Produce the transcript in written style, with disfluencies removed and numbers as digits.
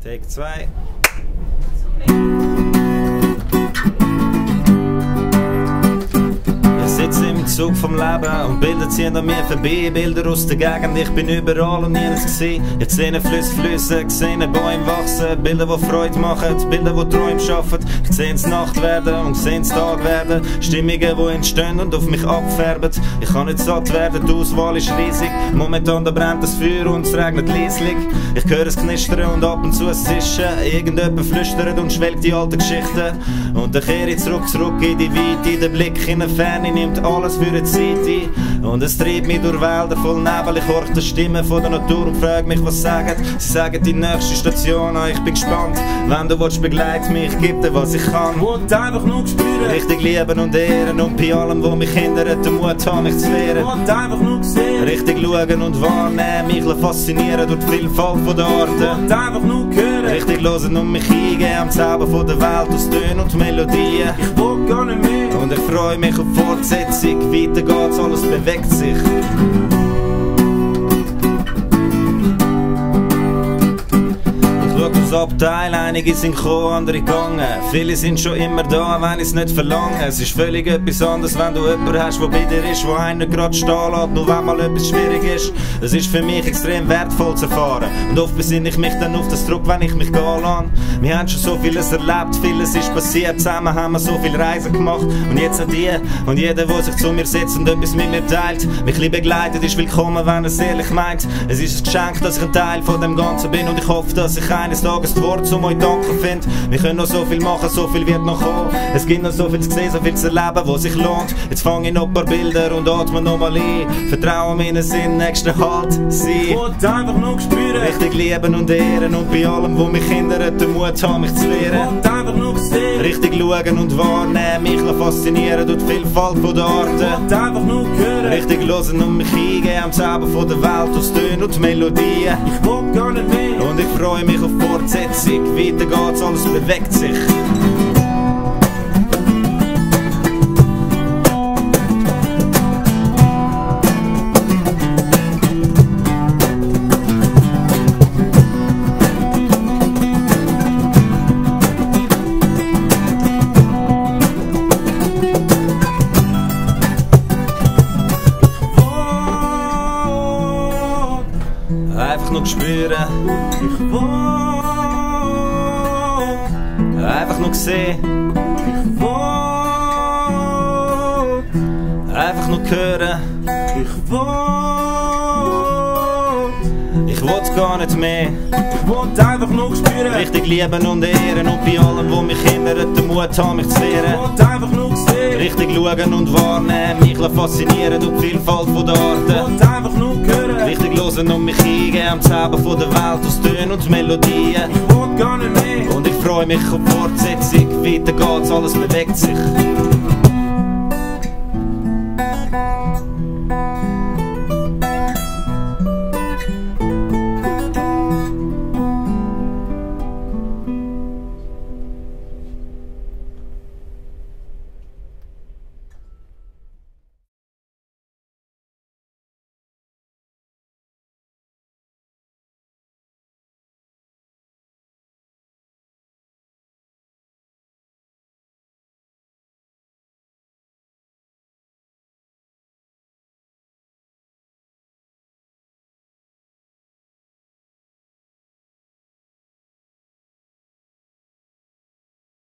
Take 2. Ich sitze im Zug vom Leben und Bilder ziehen an mir vorbei. Bilder aus der Gegend, ich bin überall und nirgends gsi. Ich sehe Flüsse flüssen, sehe Bäume wachsen. Bilder, die Freude machen, Bilder, die Träume schaffen. Ich seh's Nacht werden und seh's Tag werden. Stimmungen, die entstehen und auf mich abfärben. Ich kann nicht satt werden, die Auswahl ist riesig. Momentan da brennt das Feuer und es regnet leislich. Ich höre es knistern und ab und zu es zischen. Irgendjemand flüstert und schwelgt die alten Geschichten. Und dann kehre ich zurück in die Weite. Der Blick in die Ferne nimmt alles für eine Zeit ein. Und es treibt mich durch Wälder voll Nebel. Ich horche die Stimme von der Natur und frage mich, was sagen. Sie sagen die nächste Station an, ich bin gespannt. Wenn du willst, begleite mich, gib dir, was ich kann. Mut einfach nur spüren. Richtig lieben und ehren und bei allem, wo mich hindert, den Mut haben, mich zu wehren. Mut einfach nur sehen. Richtig schauen und wahrnehmen, mich faszinieren durch die Vielfalt von der Arten. Mut einfach nur hören. Richtig hören und mich eingeben am Zauber von der Welt aus Tönen und Melodien. Ich will gar nicht mehr. Und ich freue mich auf Fortsetzung. Weiter geht's, alles bewegt sich. Das Abteil, einige sind gekommen, andere gegangen. Viele sind schon immer da, wenn ich's nicht verlange. Es ist völlig etwas anderes, wenn du jemanden hast, der bei dir ist, der einen nicht gerade stehen lässt, nur wenn mal etwas schwierig ist. Es ist für mich extrem wertvoll zu erfahren. Und oft besinne ich mich dann auf das Druck, wenn ich mich gehen lasse. Wir haben schon so vieles erlebt, vieles ist passiert. Zusammen haben wir so viele Reisen gemacht. Und jetzt an die und jeder, der sich zu mir setzt und etwas mit mir teilt. Mich lieb begleitet, ist willkommen, wenn er es ehrlich meint. Es ist ein Geschenk, dass ich ein Teil von dem Ganzen bin und ich hoffe, dass ich eines Tages das Wort zu euch danken finde. Wir können noch so viel machen, so viel wird noch kommen. Es gibt noch so viel zu sehen, so viel zu erleben, wo sich lohnt. Jetzt fange ich noch ein paar Bilder und atme nochmal ein. Vertrauen meinen Sinn, nächsten Halt sein. Ich wollte einfach nur spüren. Richtig lieben und ehren und bei allem, wo mich hindert, den Mut haben, mich zu lehren. Ich wollte einfach nur sehen. Richtig schauen und wahrnehmen, mich faszinieren durch die Vielfalt von der Arten. Ich wollte einfach nur hören. Richtig hören und mich eingeben am Zauber von der Welt aus Tönen und Melodien. Ich wollte gar nicht mehr. Und ich freue mich auf Fortsetzung, weiter geht's, alles bewegt sich. Einfach nur spüren. Ich will einfach nur sehen. Ich will einfach nur hören. Ich will gar nicht mehr. Ich will einfach nur spüren. Richtig lieben und ehren und bei allem, wo mich hindert, den Mut haben, mich zu wehren. Ich will einfach nur sehen. Richtig schauen und wahrnehmen, mich faszinieren durch die Vielfalt von der Arten. Ich will einfach nur hören. Richtig hören und mich eingeben am Zauber von der Welt aus Tönen und Melodien. Ich will gar nicht mehr. Und ich freue mich auf die Fortsetzung. Weiter geht's, alles bewegt sich.